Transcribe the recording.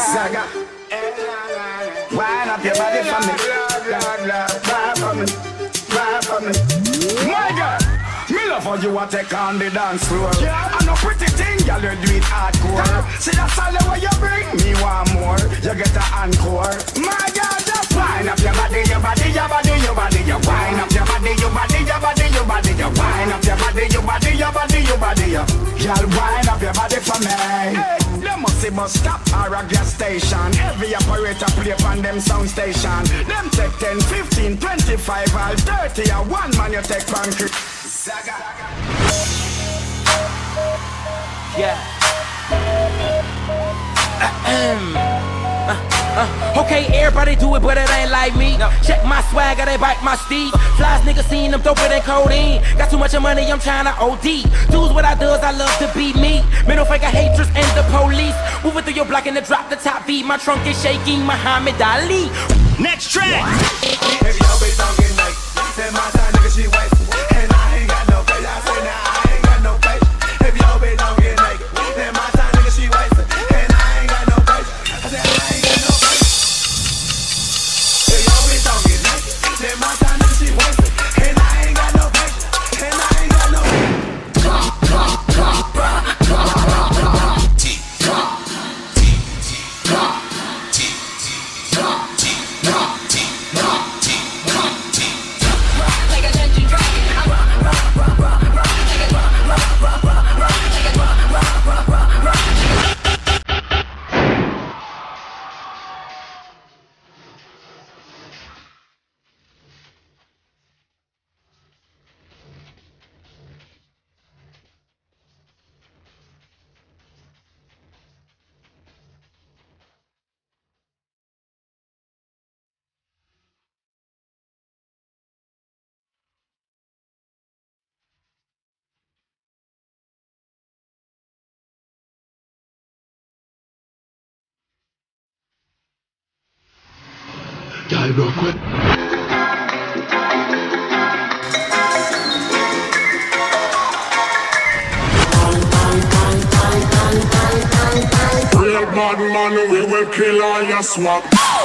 saga. Wind up your body for me. Cry for me, cry for me. My girl, me love how you a take on the dance floor. Yeah, I know pretty thing, girl, you do it hardcore. See that's all the way you bring me one more. You get an encore. My girl, just wind up your body, your body, your body, your body. You wind up your body, your body, your body, your body. You wind up your body, your body, your body, your body. Y'all wind up your body for me. Hey. They must see bus stop or a gas station. Every operator play from them sound station. Them take 10, 15, 25, all 30. And one man you take from Zaga. Yeah. Okay, everybody do it, but it ain't like me. No. Check my swagger, they bite my steed. Flies niggas seen them throw it in codeine. Got too much of money, I'm trying to OD. Dudes, what I do is I love to be me. Middle finger haters and the police. Moving through your block and the drop the top beat. My trunk is shaking, Muhammad Ali. Next track. If y'all be talking like, then my side nigga she white. And I ain't got no face, I say now. Real quick. Real bad man, we will kill all your swap.